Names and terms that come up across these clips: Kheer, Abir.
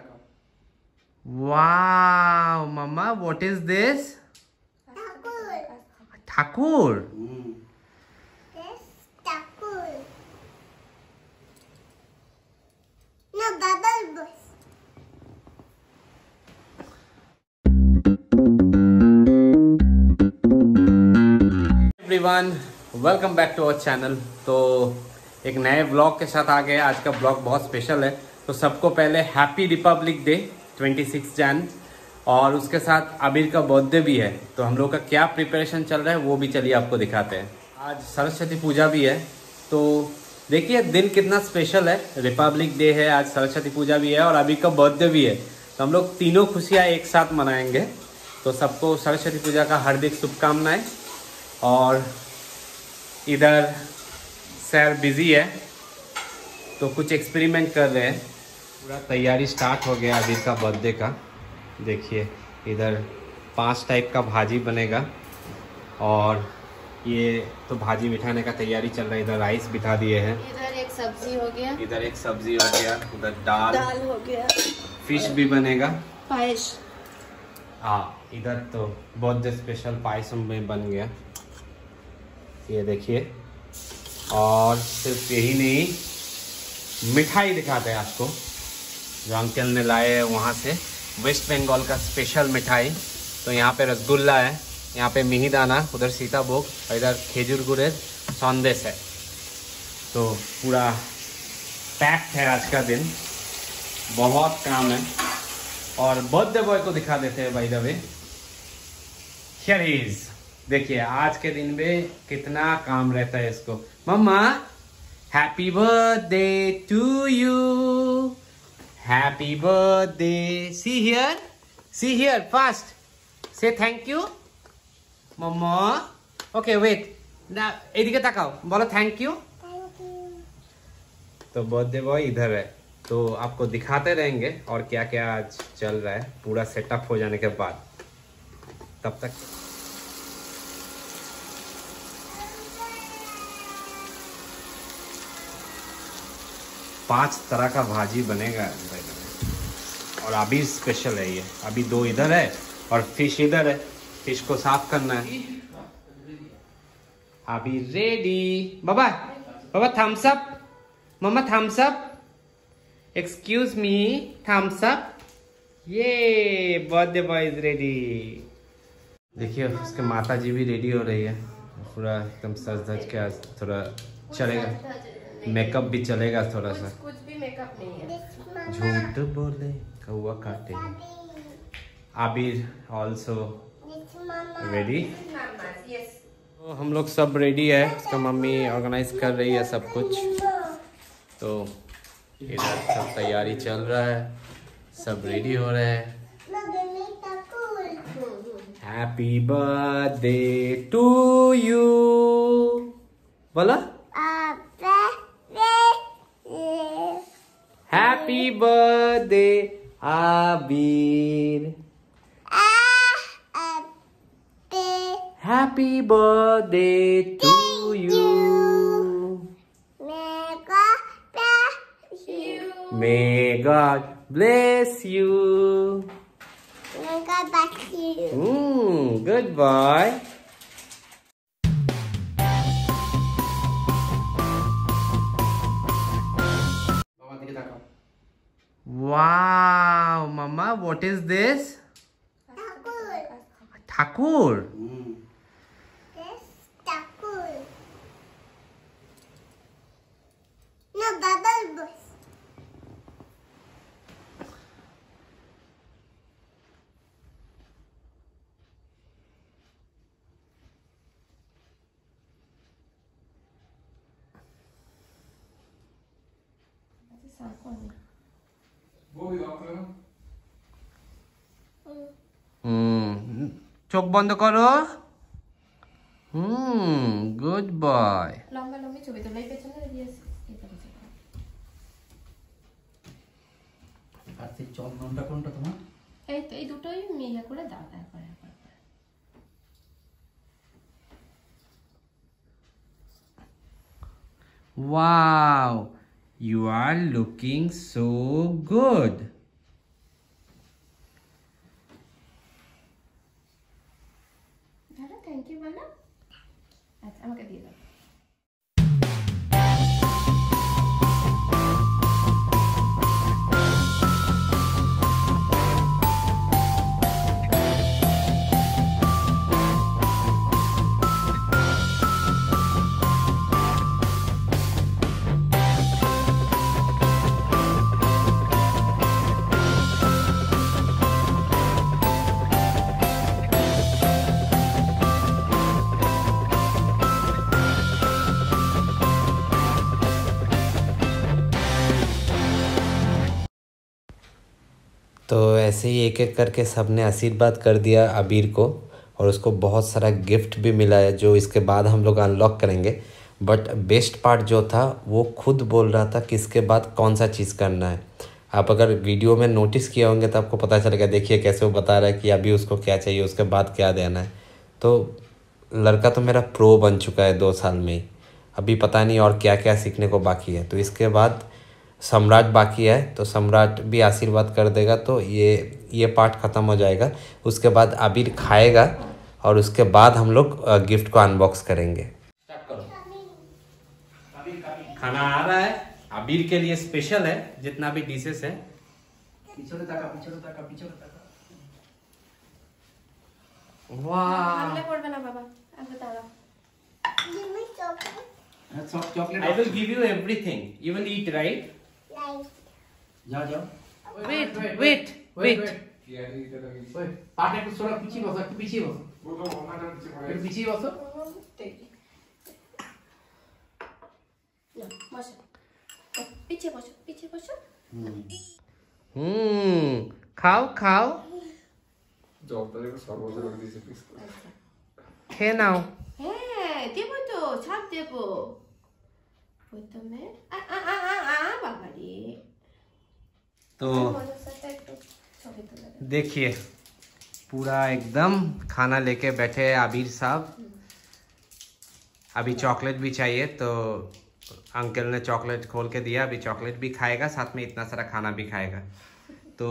लगाओ। Wow mumma, what is this? Thakur. Everyone, welcome back to our channel. तो एक नए ब्लॉग के साथ आ गए। आज का ब्लॉग बहुत स्पेशल है। तो सबको पहले हैप्पी रिपब्लिक डे 26 जनवरी, और उसके साथ आबिर का बर्थडे भी है। तो हम लोग का क्या प्रिपरेशन चल रहा है वो भी चलिए आपको दिखाते हैं। आज सरस्वती पूजा भी है, तो देखिए दिन कितना स्पेशल है। रिपब्लिक डे है, आज सरस्वती पूजा भी है और आबिर का बर्थडे भी है। तो हम लोग तीनों खुशियाँ एक साथ मनाएंगे। तो सबको सरस्वती पूजा का हार्दिक शुभकामनाएँ। और इधर सर बिजी है, तो कुछ एक्सपेरिमेंट कर रहे हैं। पूरा तैयारी स्टार्ट हो गया आबिर का बर्थडे का। देखिए इधर 5 टाइप का भाजी बनेगा, और ये तो भाजी बिठाने का तैयारी चल रहा है। इधर राइस बिठा दिए हैं, इधर एक सब्जी हो गया, इधर एक सब्जी हो गया, उधर दाल हो गया, फिश भी बनेगा, पायस। हाँ, इधर तो बर्थडे स्पेशल पायसम में बन गया, ये देखिए। और सिर्फ यही नहीं, मिठाई दिखाते हैं आपको जो अंकल ने लाए हैं वहाँ से, वेस्ट बंगाल का स्पेशल मिठाई। तो यहाँ पे रसगुल्ला है, यहाँ पे मिहिदाना, उधर सीताभोग, और इधर खेजूर गुड़ संदेश है। तो पूरा पैक्ड है आज का दिन, बहुत काम है। और बर्थडे बॉय को दिखा देते हैं, by the way here he is. देखिए आज के दिन में कितना काम रहता है इसको। Mumma, happy birthday to you, happy birthday. See here, see here, fast से thank you mumma. Okay wait ना, इधर तकाओ, बोलो थैंक यू। तो बर्थडे बॉय इधर है, तो आपको दिखाते रहेंगे और क्या क्या आज चल रहा है पूरा सेटअप हो जाने के बाद। तब तक पांच तरह का भाजी बनेगा और अभी स्पेशल है ये। अभी 2 इधर है और फिश इधर है, फिश को साफ करना है। अभी रेडी। बाबा बाबा thumbs up, mumma thumbs up, excuse me thumbs up. ये बर्थडे बॉय इज रेडी। देखिए उसके माता जी भी रेडी हो रही है, पूरा एकदम सज धज के। आज थोड़ा चलेगा मेकअप भी चलेगा थोड़ा सा, कुछ भी मेकअप नहीं है। झूठ बोले कौवा काटे। Abir also ready. तो हम लोग सब रेडी है, उसका मम्मी ऑर्गेनाइज कर रही है सब कुछ। तो इधर सब तैयारी चल रहा है, सब रेडी हो रहे हैं। हैप्पी बर्थडे टू यू, बोला happy birthday Abir, happy birthday to you, May God bless you. May God bless you. Good boy. Wow, Mama, what is this? Thakur. Thakur. Yes, Thakur. No, bubble bus. चोख बंद करो। Good boy. Wow, you are looking so good. Thank you বলো। আচ্ছা আমাকে দিয়ে দাও। तो ऐसे ही एक एक करके सबने आशीर्वाद कर दिया अबीर को और उसको बहुत सारा गिफ्ट भी मिला है जो इसके बाद हम लोग अनलॉक करेंगे। बट बेस्ट पार्ट जो था वो खुद बोल रहा था किसके बाद कौन सा चीज़ करना है। आप अगर वीडियो में नोटिस किए होंगे तो आपको पता चलेगा। देखिए कैसे वो बता रहा है कि अभी उसको क्या चाहिए, उसके बाद क्या देना है। तो लड़का तो मेरा प्रो बन चुका है 2 साल में ही। अभी पता नहीं और क्या क्या सीखने को बाकी है। तो इसके बाद सम्राट बाकी है तो सम्राट भी आशीर्वाद कर देगा तो ये पार्ट ख़त्म हो जाएगा। उसके बाद आबिर खाएगा और उसके बाद हम लोग गिफ्ट को अनबॉक्स करेंगे। स्टार्ट करो। खाना आ रहा है आबिर के लिए स्पेशल है, जितना भी डिशेस है। I will give you everything. You will eat, right? Wait. पार्ट थोड़ा पीछे बसो। पीछे बसो। खाओ। जॉब सर्वोच्च कर दी से। खे नाओ। है देबो तो सब देबो। तो देखिए पूरा एकदम खाना लेके बैठे हैं आबिर साहब। अभी चॉकलेट भी चाहिए तो अंकल ने चॉकलेट खोल के दिया। अभी चॉकलेट भी खाएगा, साथ में इतना सारा खाना भी खाएगा। तो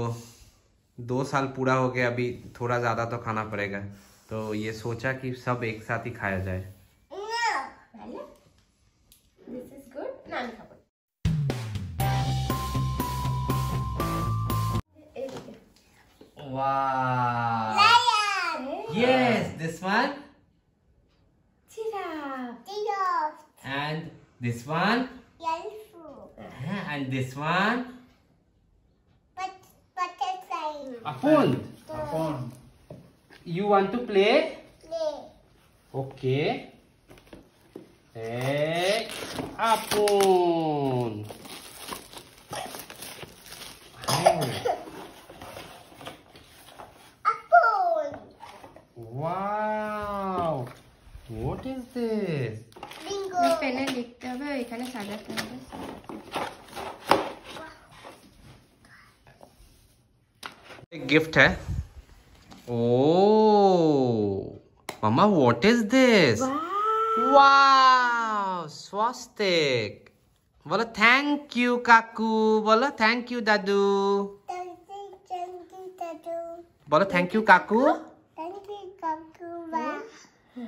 2 साल पूरा हो गया, अभी थोड़ा ज़्यादा तो खाना पड़ेगा। तो ये सोचा कि सब एक साथ ही खाया जाए। Wow. Lion. Yes, this one. Giraffe. And this one. Elephant. And this one. Butterfly. A pond. You want to play? Okay. Hey, a pond. Wow! What is this? Bingo. मैं पेन लिखते हुए इकने साजाते हैं। एक गिफ्ट है। Oh, Mama, what is this? Wow! Swastik. बोला thank you काकू, बोला thank you दादू। बोला thank you काकू।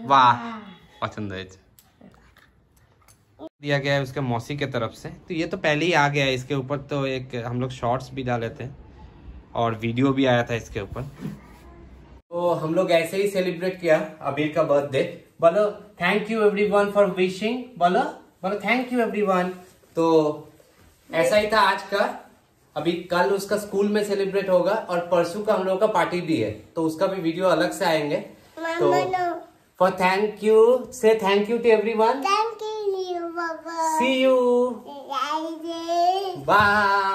वाह पसंद है। दिया गया है उसके मौसी के तरफ से। तो ये तो पहले ही आ गया है इसके ऊपर। तो एक हम लोग शॉर्ट्स भी डाले थे और वीडियो भी आया था इसके ऊपर। तो हम लोग ऐसे ही सेलिब्रेट किया अबीर का बर्थडे। बोलो thank you everyone for wishing. बोलो थैंक यू एवरीवन। तो ऐसा ही था आज का। अभी कल उसका स्कूल में सेलिब्रेट होगा और परसों का हम लोगों का पार्टी भी है तो उसका भी वीडियो अलग से आएंगे। तो फॉर थैंक यू से thank you to everyone. Thank you. See you bye.